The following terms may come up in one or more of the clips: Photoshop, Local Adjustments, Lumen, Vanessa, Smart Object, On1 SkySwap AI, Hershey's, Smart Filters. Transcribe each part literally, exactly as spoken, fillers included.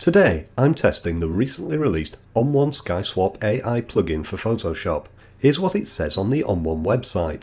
Today I'm testing the recently released On one SkySwap A I plugin for Photoshop. Here's what it says on the On one website.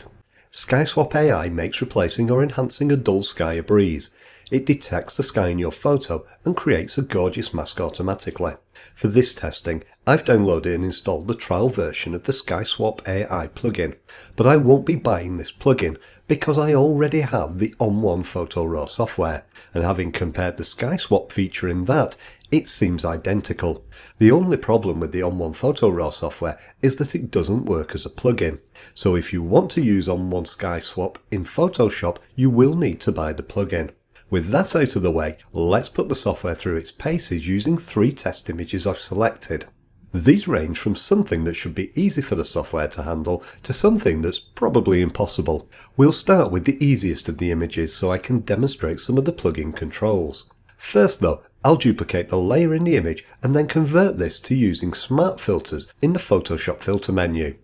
SkySwap A I makes replacing or enhancing a dull sky a breeze. It detects the sky in your photo and creates a gorgeous mask automatically. For this testing, I've downloaded and installed the trial version of the SkySwap A I plugin, but I won't be buying this plugin because I already have the On one Photo Raw software, and having compared the SkySwap feature in that, it seems identical. The only problem with the On one Photo Raw software is that it doesn't work as a plugin. So if you want to use On one SkySwap in Photoshop, you will need to buy the plugin. With that out of the way, let's put the software through its paces using three test images I've selected. These range from something that should be easy for the software to handle to something that's probably impossible. We'll start with the easiest of the images so I can demonstrate some of the plugin controls. First though, I'll duplicate the layer in the image and then convert this to using Smart Filters in the Photoshop filter menu.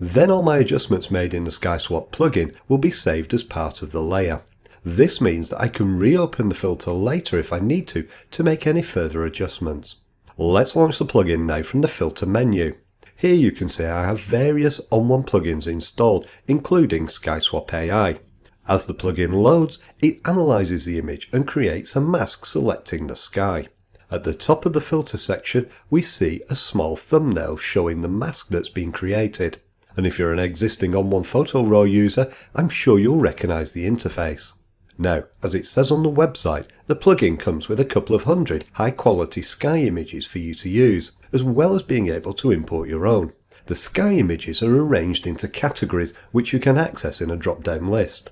Then all my adjustments made in the SkySwap plugin will be saved as part of the layer. This means that I can reopen the filter later if I need to to make any further adjustments. Let's launch the plugin now from the filter menu. Here you can see I have various On one plugins installed, including SkySwap A I. As the plugin loads, it analyzes the image and creates a mask selecting the sky. At the top of the filter section, we see a small thumbnail showing the mask that's been created. And if you're an existing On one Photo Raw user, I'm sure you'll recognize the interface. Now, as it says on the website, the plugin comes with a couple of hundred high-quality sky images for you to use, as well as being able to import your own. The sky images are arranged into categories which you can access in a drop-down list.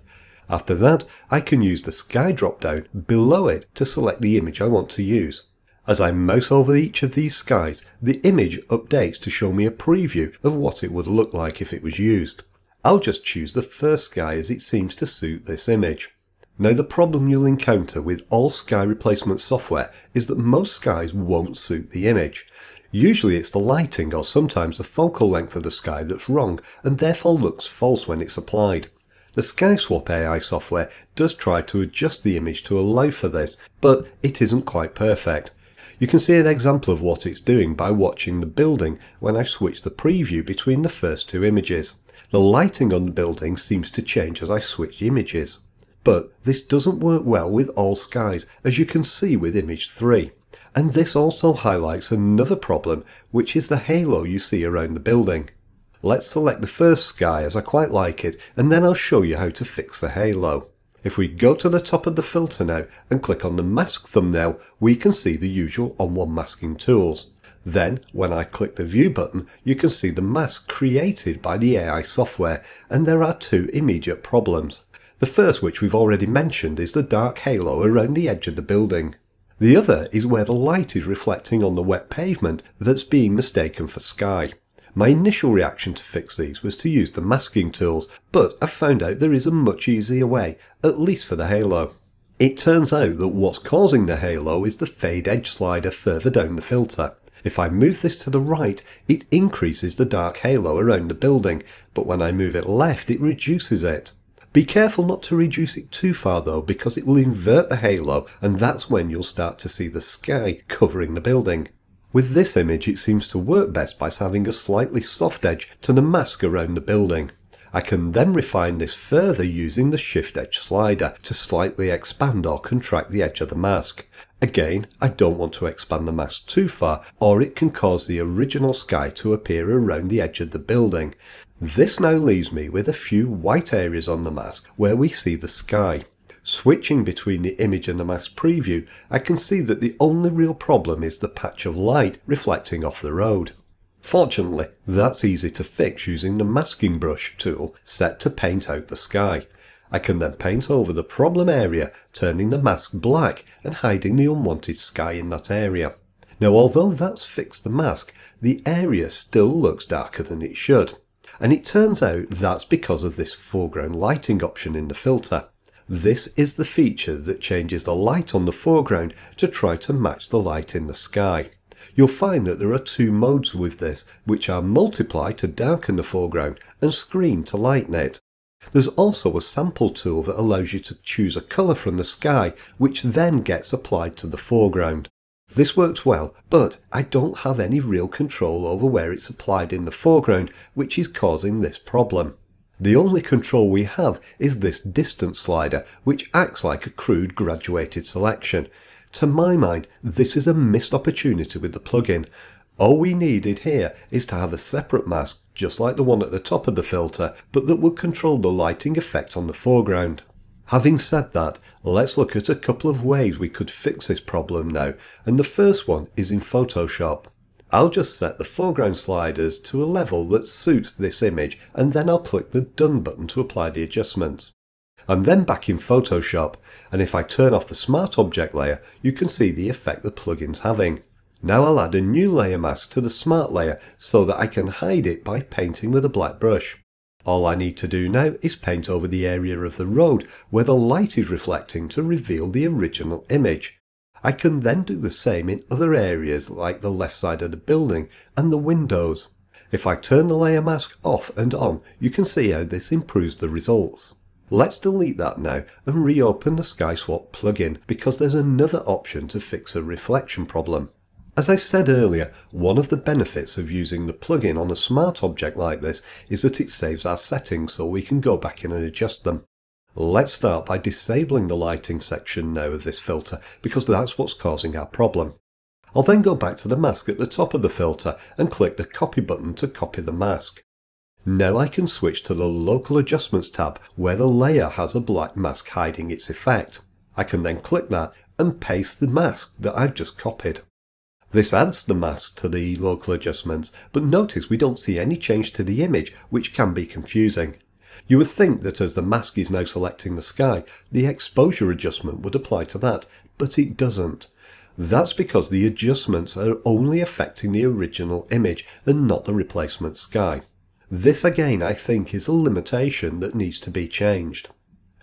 After that, I can use the sky drop-down below it to select the image I want to use. As I mouse over each of these skies, the image updates to show me a preview of what it would look like if it was used. I'll just choose the first sky as it seems to suit this image. Now, the problem you'll encounter with all sky replacement software is that most skies won't suit the image. Usually it's the lighting or sometimes the focal length of the sky that's wrong and therefore looks false when it's applied. The SkySwap A I software does try to adjust the image to allow for this, but it isn't quite perfect. You can see an example of what it's doing by watching the building when I switch the preview between the first two images. The lighting on the building seems to change as I switch images. But this doesn't work well with all skies, as you can see with image three. And this also highlights another problem, which is the halo you see around the building. Let's select the first sky as I quite like it, and then I'll show you how to fix the halo. If we go to the top of the filter now and click on the mask thumbnail, we can see the usual On one masking tools. Then, when I click the view button, you can see the mask created by the A I software, and there are two immediate problems. The first, which we've already mentioned, is the dark halo around the edge of the building. The other is where the light is reflecting on the wet pavement that's being mistaken for sky. My initial reaction to fix these was to use the masking tools, but I've found out there is a much easier way, at least for the halo. It turns out that what's causing the halo is the fade edge slider further down the filter. If I move this to the right, it increases the dark halo around the building, but when I move it left, it reduces it. Be careful not to reduce it too far though, because it will invert the halo, and that's when you'll start to see the sky covering the building. With this image, it seems to work best by having a slightly soft edge to the mask around the building. I can then refine this further using the Shift Edge slider to slightly expand or contract the edge of the mask. Again, I don't want to expand the mask too far, or it can cause the original sky to appear around the edge of the building. This now leaves me with a few white areas on the mask where we see the sky. Switching between the image and the mask preview, I can see that the only real problem is the patch of light reflecting off the road. Fortunately, that's easy to fix using the masking brush tool set to paint out the sky. I can then paint over the problem area, turning the mask black and hiding the unwanted sky in that area. Now, although that's fixed the mask, the area still looks darker than it should. And it turns out that's because of this foreground lighting option in the filter. This is the feature that changes the light on the foreground to try to match the light in the sky. You'll find that there are two modes with this, which are multiply to darken the foreground and screen to lighten it. There's also a sample tool that allows you to choose a colour from the sky, which then gets applied to the foreground. This works well, but I don't have any real control over where it's applied in the foreground, which is causing this problem. The only control we have is this distance slider, which acts like a crude graduated selection. To my mind, this is a missed opportunity with the plugin. All we needed here is to have a separate mask, just like the one at the top of the filter, but that would control the lighting effect on the foreground. Having said that, let's look at a couple of ways we could fix this problem now, and the first one is in Photoshop. I'll just set the foreground sliders to a level that suits this image, and then I'll click the Done button to apply the adjustments. I'm then back in Photoshop, and if I turn off the Smart Object layer, you can see the effect the plugin's having. Now I'll add a new layer mask to the Smart layer so that I can hide it by painting with a black brush. All I need to do now is paint over the area of the road where the light is reflecting to reveal the original image. I can then do the same in other areas like the left side of the building and the windows. If I turn the layer mask off and on, you can see how this improves the results. Let's delete that now and reopen the SkySwap plugin, because there's another option to fix a reflection problem. As I said earlier, one of the benefits of using the plugin on a smart object like this is that it saves our settings so we can go back in and adjust them. Let's start by disabling the lighting section now of this filter, because that's what's causing our problem. I'll then go back to the mask at the top of the filter and click the copy button to copy the mask. Now I can switch to the Local Adjustments tab where the layer has a black mask hiding its effect. I can then click that and paste the mask that I've just copied. This adds the mask to the local adjustments, but notice we don't see any change to the image, which can be confusing. You would think that as the mask is now selecting the sky, the exposure adjustment would apply to that, but it doesn't. That's because the adjustments are only affecting the original image and not the replacement sky. This again, I think, is a limitation that needs to be changed.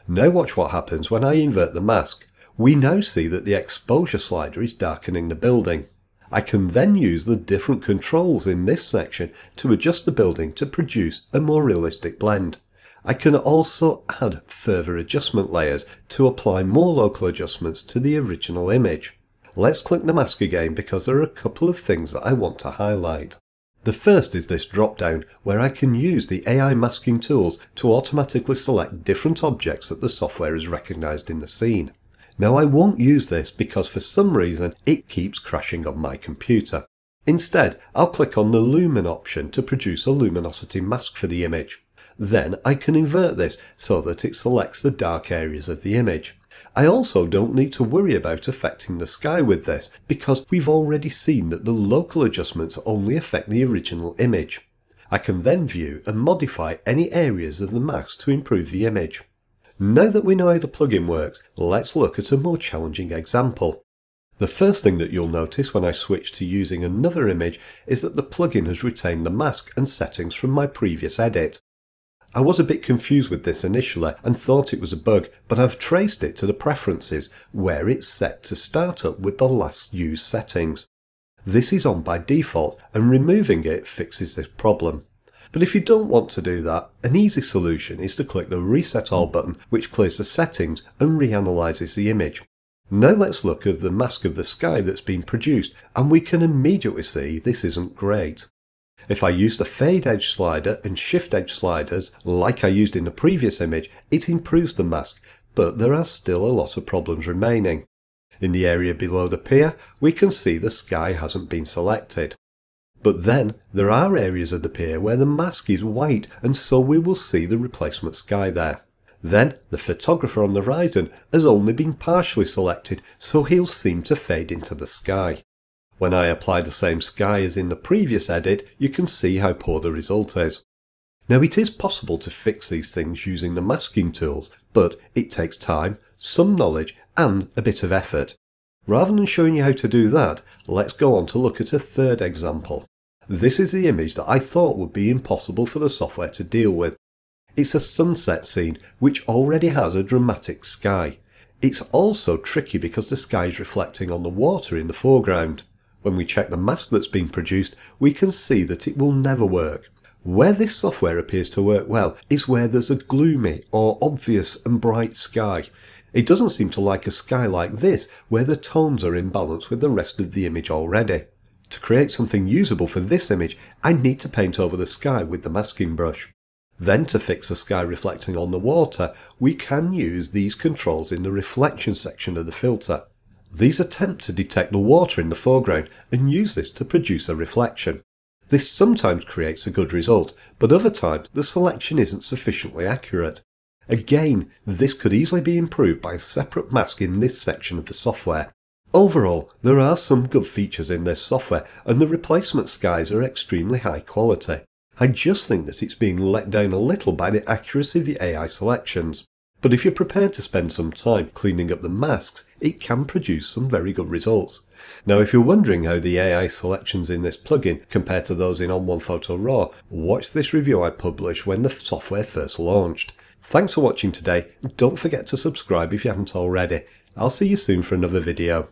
Now watch what happens when I invert the mask. We now see that the exposure slider is darkening the building. I can then use the different controls in this section to adjust the building to produce a more realistic blend. I can also add further adjustment layers to apply more local adjustments to the original image. Let's click the mask again, because there are a couple of things that I want to highlight. The first is this drop-down, where I can use the A I masking tools to automatically select different objects that the software has recognized in the scene. Now I won't use this because for some reason it keeps crashing on my computer. Instead, I'll click on the Lumen option to produce a luminosity mask for the image. Then I can invert this so that it selects the dark areas of the image. I also don't need to worry about affecting the sky with this, because we've already seen that the local adjustments only affect the original image. I can then view and modify any areas of the mask to improve the image. Now that we know how the plugin works, let's look at a more challenging example. The first thing that you'll notice when I switch to using another image is that the plugin has retained the mask and settings from my previous edit. I was a bit confused with this initially and thought it was a bug, but I've traced it to the preferences where it's set to start up with the last used settings. This is on by default, and removing it fixes this problem. But if you don't want to do that, an easy solution is to click the Reset All button, which clears the settings and reanalyzes the image. Now let's look at the mask of the sky that's been produced, and we can immediately see this isn't great. If I use the Fade Edge slider and Shift Edge sliders, like I used in the previous image, it improves the mask, but there are still a lot of problems remaining. In the area below the pier, we can see the sky hasn't been selected. But then, there are areas of the pier where the mask is white, and so we will see the replacement sky there. Then, the photographer on the horizon has only been partially selected, so he'll seem to fade into the sky. When I apply the same sky as in the previous edit, you can see how poor the result is. Now, it is possible to fix these things using the masking tools, but it takes time, some knowledge, and a bit of effort. Rather than showing you how to do that, let's go on to look at a third example. This is the image that I thought would be impossible for the software to deal with. It's a sunset scene, which already has a dramatic sky. It's also tricky because the sky is reflecting on the water in the foreground. When we check the mask that's been produced, we can see that it will never work. Where this software appears to work well is where there's a gloomy or obvious and bright sky. It doesn't seem to like a sky like this, where the tones are in balance with the rest of the image already. To create something usable for this image, I need to paint over the sky with the masking brush. Then to fix the sky reflecting on the water, we can use these controls in the reflection section of the filter. These attempt to detect the water in the foreground and use this to produce a reflection. This sometimes creates a good result, but other times the selection isn't sufficiently accurate. Again, this could easily be improved by a separate mask in this section of the software. Overall, there are some good features in this software and the replacement skies are extremely high quality. I just think that it's being let down a little by the accuracy of the A I selections. But if you're prepared to spend some time cleaning up the masks, it can produce some very good results. Now, if you're wondering how the A I selections in this plugin compare to those in On one Photo Raw, watch this review I published when the software first launched. Thanks for watching today, and don't forget to subscribe if you haven't already. I'll see you soon for another video.